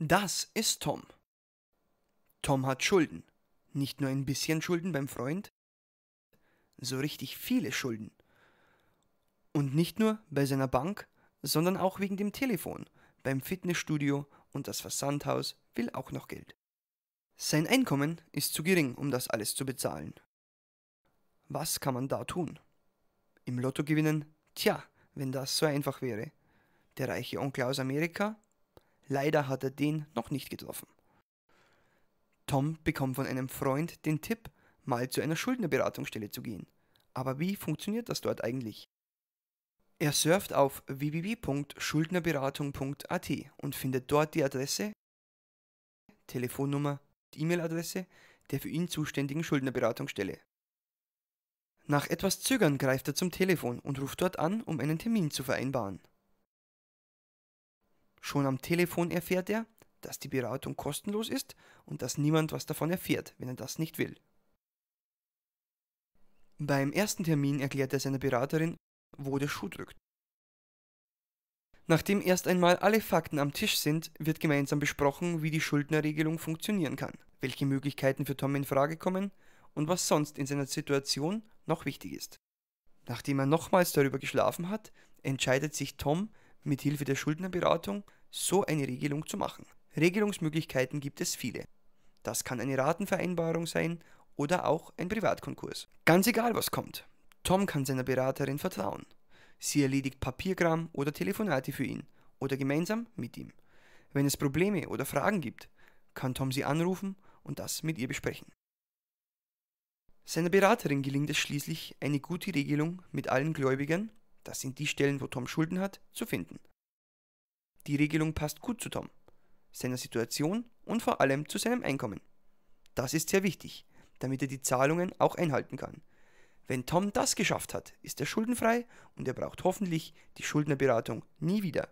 Das ist Tom. Tom hat Schulden. Nicht nur ein bisschen Schulden beim Freund, so richtig viele Schulden. Und nicht nur bei seiner Bank, sondern auch wegen dem Telefon, beim Fitnessstudio und das Versandhaus will auch noch Geld. Sein Einkommen ist zu gering, um das alles zu bezahlen. Was kann man da tun? Im Lotto gewinnen? Tja, wenn das so einfach wäre. Der reiche Onkel aus Amerika? Leider hat er den noch nicht getroffen. Tom bekommt von einem Freund den Tipp, mal zu einer Schuldnerberatungsstelle zu gehen. Aber wie funktioniert das dort eigentlich? Er surft auf www.schuldnerberatung.at und findet dort die Adresse, Telefonnummer, die E-Mail-Adresse der für ihn zuständigen Schuldnerberatungsstelle. Nach etwas Zögern greift er zum Telefon und ruft dort an, um einen Termin zu vereinbaren. Schon am Telefon erfährt er, dass die Beratung kostenlos ist und dass niemand was davon erfährt, wenn er das nicht will. Beim ersten Termin erklärt er seiner Beraterin, wo der Schuh drückt. Nachdem erst einmal alle Fakten am Tisch sind, wird gemeinsam besprochen, wie die Schuldnerregelung funktionieren kann, welche Möglichkeiten für Tom in Frage kommen und was sonst in seiner Situation noch wichtig ist. Nachdem er nochmals darüber geschlafen hat, entscheidet sich Tom, mithilfe der Schuldnerberatung so eine Regelung zu machen. Regelungsmöglichkeiten gibt es viele. Das kann eine Ratenvereinbarung sein oder auch ein Privatkonkurs. Ganz egal, was kommt. Tom kann seiner Beraterin vertrauen. Sie erledigt Papierkram oder Telefonate für ihn oder gemeinsam mit ihm. Wenn es Probleme oder Fragen gibt, kann Tom sie anrufen und das mit ihr besprechen. Seiner Beraterin gelingt es schließlich, eine gute Regelung mit allen Gläubigern, das sind die Stellen, wo Tom Schulden hat, zu finden. Die Regelung passt gut zu Tom, seiner Situation und vor allem zu seinem Einkommen. Das ist sehr wichtig, damit er die Zahlungen auch einhalten kann. Wenn Tom das geschafft hat, ist er schuldenfrei und er braucht hoffentlich die Schuldnerberatung nie wieder.